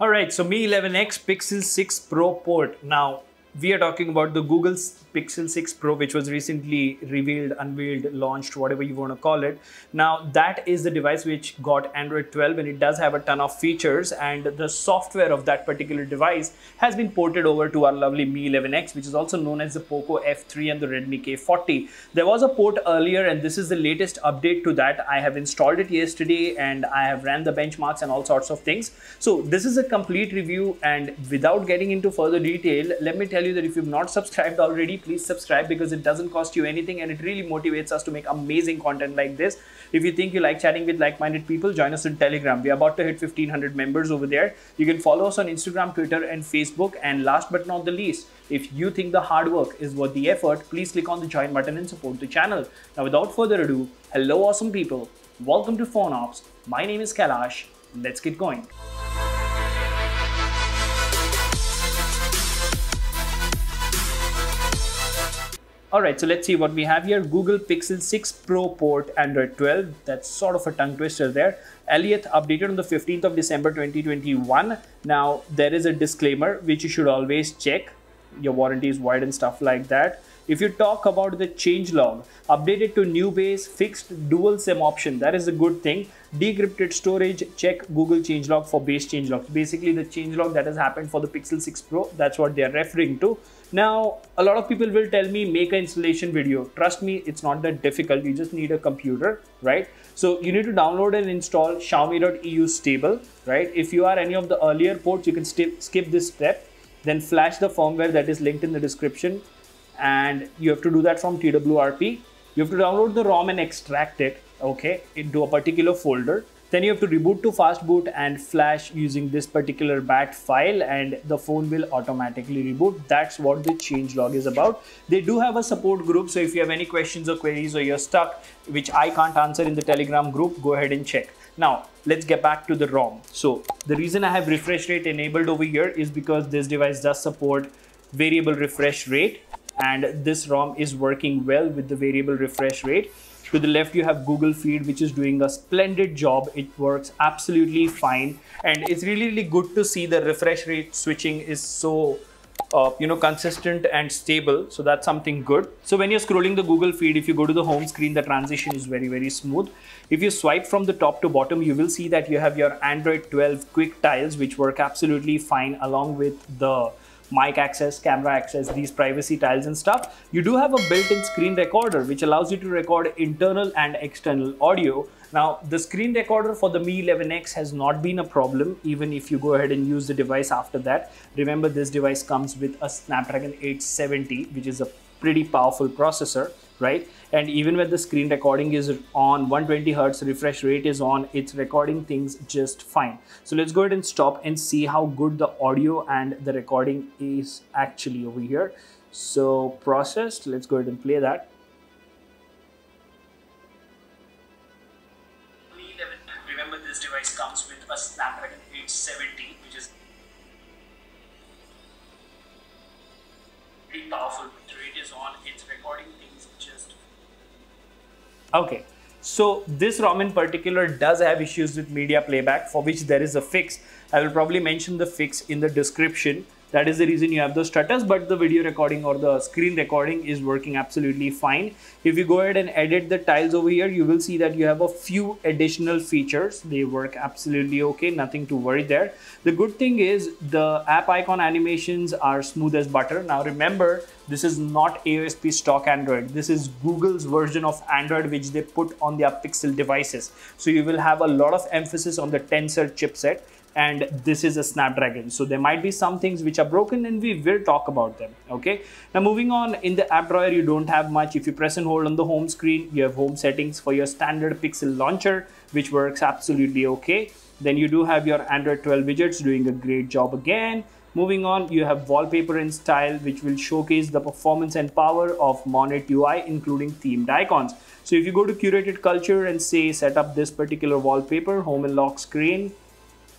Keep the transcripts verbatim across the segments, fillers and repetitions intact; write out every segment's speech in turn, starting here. Alright, so Mi eleven X Pixel six Pro port. Now, we are talking about the Google's Pixel six Pro, which was recently revealed, unveiled, launched, whatever you want to call it. Now, that is the device which got Android twelve, and it does have a ton of features, and the software of that particular device has been ported over to our lovely Mi eleven X, which is also known as the Poco F three and the Redmi K forty. There was a port earlier, and this is the latest update to that. I have installed it yesterday, and I have ran the benchmarks and all sorts of things. So this is a complete review, and without getting into further detail, let me tell you that if you've not subscribed already, please subscribe, because it doesn't cost you anything and it really motivates us to make amazing content like this. If you think you like chatting with like-minded people, join us on Telegram. We're about to hit fifteen hundred members over there. You can follow us on Instagram, Twitter and Facebook. And last but not the least, if you think the hard work is worth the effort, please click on the join button and support the channel. Now, without further ado, hello awesome people. Welcome to Phone Ops. My name is Kailash. Let's get going. Alright, so let's see what we have here. Google Pixel six Pro port, Android twelve. That's sort of a tongue twister there. Elliot updated on the fifteenth of December twenty twenty-one. Now, there is a disclaimer which you should always check. Your warranty is void and stuff like that. If you talk about the changelog, updated to new base, fixed dual SIM option. That is a good thing. Decrypted storage, check Google changelog for base changelog. Basically, the changelog that has happened for the Pixel six Pro, that's what they are referring to. Now, a lot of people will tell me, make an installation video. Trust me, it's not that difficult. You just need a computer, right? So you need to download and install Xiaomi dot E U stable, right? If you are any of the earlier ports, you can skip this step. Then flash the firmware that is linked in the description. And you have to do that from T W R P. You have to download the ROM and extract it, okay, into a particular folder. Then you have to reboot to fast boot and flash using this particular bat file, and the phone will automatically reboot. That's what the changelog is about. They do have a support group, so if you have any questions or queries or you're stuck, which I can't answer in the Telegram group, go ahead and check. Now, let's get back to the ROM. So the reason I have refresh rate enabled over here is because this device does support variable refresh rate. And this ROM is working well with the variable refresh rate. To the left, you have Google Feed, which is doing a splendid job. It works absolutely fine. And it's really, really good to see the refresh rate switching is so, uh, you know, consistent and stable. So that's something good. So when you're scrolling the Google Feed, if you go to the home screen, the transition is very, very smooth. If you swipe from the top to bottom, you will see that you have your Android twelve quick tiles, which work absolutely fine along with the mic access, camera access, these privacy tiles and stuff. You do have a built-in screen recorder, which allows you to record internal and external audio. Now, the screen recorder for the Mi eleven X has not been a problem, even if you go ahead and use the device after that. Remember, this device comes with a Snapdragon eight seventy, which is a pretty powerful processor, right? And even when the screen recording is on, one hundred twenty hertz refresh rate is on, it's recording things just fine. So let's go ahead and stop and see how good the audio and the recording is actually over here. So processed, let's go ahead and play that. Remember, this device comes with a Snapdragon eight seventy, which is pretty powerful. Rate is on, it's recording things just okay. So this ROM in particular does have issues with media playback, for which there is a fix. I will probably mention the fix in the description. That is the reason you have those stutters, but the video recording or the screen recording is working absolutely fine. If you go ahead and edit the tiles over here, you will see that you have a few additional features. They work absolutely okay, nothing to worry there. The good thing is the app icon animations are smooth as butter. Now remember, this is not A O S P stock Android. This is Google's version of Android, which they put on their Pixel devices. So you will have a lot of emphasis on the Tensor chipset. And this is a Snapdragon, so there might be some things which are broken, and we will talk about them, okay? Now, moving on, in the app drawer, you don't have much. If you press and hold on the home screen, you have home settings for your standard Pixel launcher, which works absolutely okay. Then you do have your Android twelve widgets doing a great job again. Moving on, you have wallpaper and style, which will showcase the performance and power of Monet U I, including themed icons. So if you go to curated culture and say, set up this particular wallpaper, home and lock screen,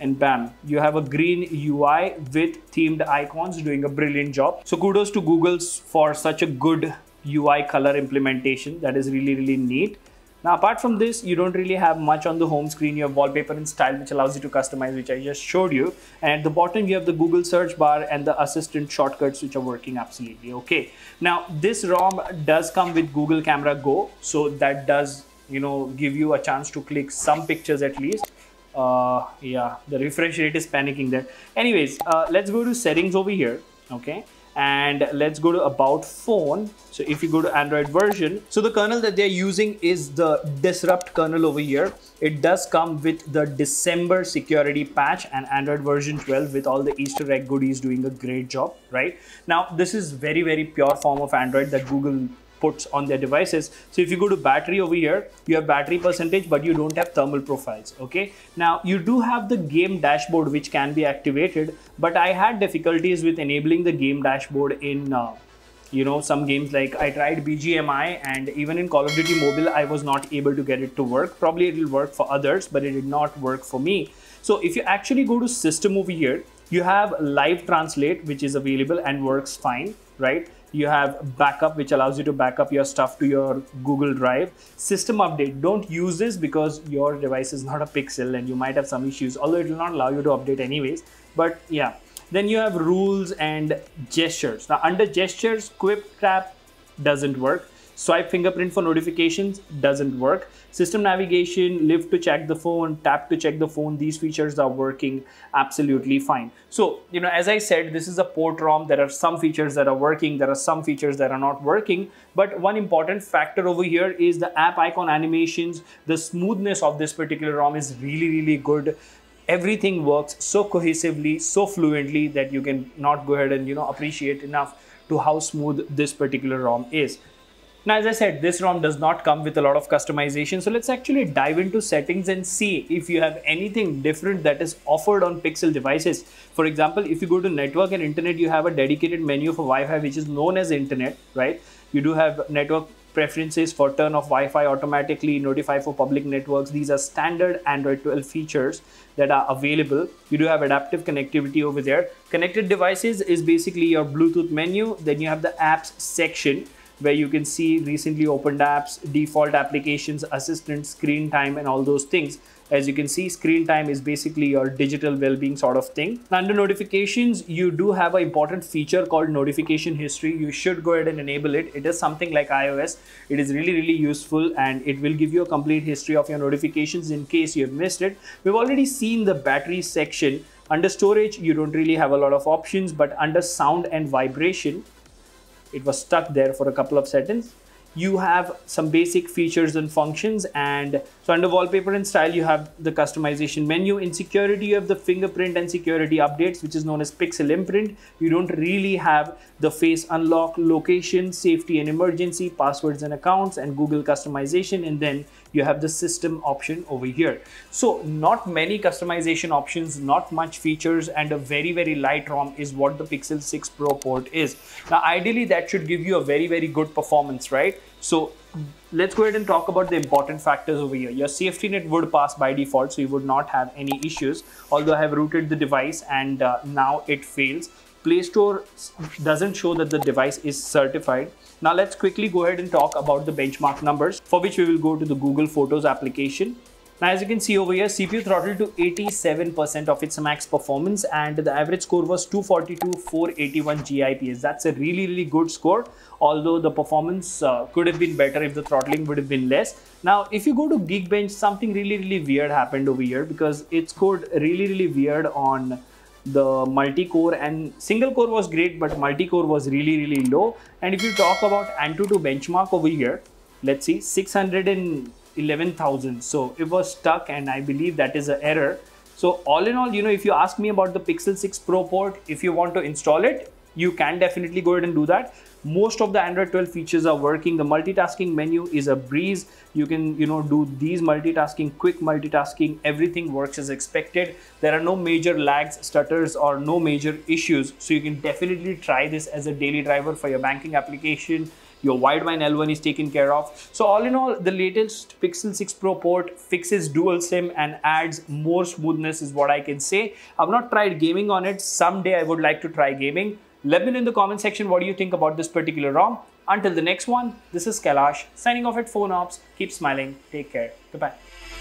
and bam, you have a green U I with themed icons doing a brilliant job. So kudos to Google for such a good U I color implementation. That is really, really neat. Now, apart from this, you don't really have much on the home screen. You have wallpaper and style, which allows you to customize, which I just showed you. And at the bottom, you have the Google search bar and the assistant shortcuts, which are working absolutely okay. Now, this ROM does come with Google Camera Go. So that does, you know, give you a chance to click some pictures at least. Uh, yeah, the refresh rate is panicking there. Anyways, uh, let's go to settings over here. Okay. And let's go to about phone. So if you go to Android version, so the kernel that they're using is the Disrupt kernel over here. It does come with the December security patch and Android version twelve with all the Easter egg goodies doing a great job, right? Now, this is very, very pure form of Android that Google puts on their devices. So if you go to battery over here, you have battery percentage, but you don't have thermal profiles. Okay. Now you do have the game dashboard, which can be activated, but I had difficulties with enabling the game dashboard in, uh, you know, some games. Like I tried B G M I, and even in Call of Duty Mobile, I was not able to get it to work. Probably it will work for others, but it did not work for me. So if you actually go to system over here, you have live translate, which is available and works fine, right? You have backup, which allows you to back up your stuff to your Google Drive. System update, don't use this because your device is not a Pixel and you might have some issues, although it will not allow you to update anyways, but yeah. Then you have rules and gestures. Now under gestures, Quip Tap doesn't work. Swipe fingerprint for notifications doesn't work. System navigation, lift to check the phone, tap to check the phone. These features are working absolutely fine. So, you know, as I said, this is a port ROM. There are some features that are working. There are some features that are not working. But one important factor over here is the app icon animations. The smoothness of this particular ROM is really, really good. Everything works so cohesively, so fluently that you can not go ahead and, you know, appreciate enough to how smooth this particular ROM is. Now, as I said, this ROM does not come with a lot of customization. So let's actually dive into settings and see if you have anything different that is offered on Pixel devices. For example, if you go to network and internet, you have a dedicated menu for Wi-Fi, which is known as internet, right? You do have network preferences for turn off Wi-Fi automatically, notify for public networks. These are standard Android twelve features that are available. You do have adaptive connectivity over there. Connected devices is basically your Bluetooth menu. Then you have the apps section, where you can see recently opened apps, default applications, assistant, screen time, and all those things. As you can see, screen time is basically your digital well-being sort of thing. Now, under notifications, you do have an important feature called notification history. You should go ahead and enable it. It is something like iOS. It is really, really useful, and it will give you a complete history of your notifications in case you have missed it. We've already seen the battery section. Under storage, you don't really have a lot of options, but under sound and vibration, it was stuck there for a couple of seconds. You have some basic features and functions. And so under wallpaper and style, you have the customization menu. In security, you have the fingerprint and security updates, which is known as Pixel Imprint. You don't really have the face unlock, location, safety and emergency, passwords and accounts, and Google customization. And then you have the system option over here. So not many customization options, not much features, and a very, very light ROM is what the Pixel six Pro port is. Now, ideally, that should give you a very, very good performance, right? So let's go ahead and talk about the important factors over here. Your safety net would pass by default, so you would not have any issues. Although I have rooted the device and uh, now it fails. Play Store doesn't show that the device is certified. Now let's quickly go ahead and talk about the benchmark numbers, for which we will go to the Google Photos application. Now, as you can see over here, C P U throttled to eighty-seven percent of its max performance, and the average score was two forty-two, four eighty-one G I P S. That's a really, really good score, although the performance uh, could have been better if the throttling would have been less. Now, if you go to Geekbench, something really, really weird happened over here, because it scored really, really weird on the multi-core, and single core was great, but multi-core was really, really low. And if you talk about Antutu benchmark over here, let's see, six hundred eleven thousand. So it was stuck, and I believe that is an error. So all in all, you know, if you ask me about the Pixel six Pro port, if you want to install it, you can definitely go ahead and do that. Most of the Android twelve features are working. The multitasking menu is a breeze. You can, you know, do these multitasking, quick multitasking, everything works as expected. There are no major lags, stutters, or no major issues. So you can definitely try this as a daily driver for your banking application. Your Widevine L one is taken care of. So all in all, the latest Pixel six Pro port fixes dual SIM and adds more smoothness is what I can say. I've not tried gaming on it. Someday I would like to try gaming. Let me know in the comment section, what do you think about this particular ROM? Until the next one, this is Kailash signing off at Phone Ops. Keep smiling. Take care. Goodbye.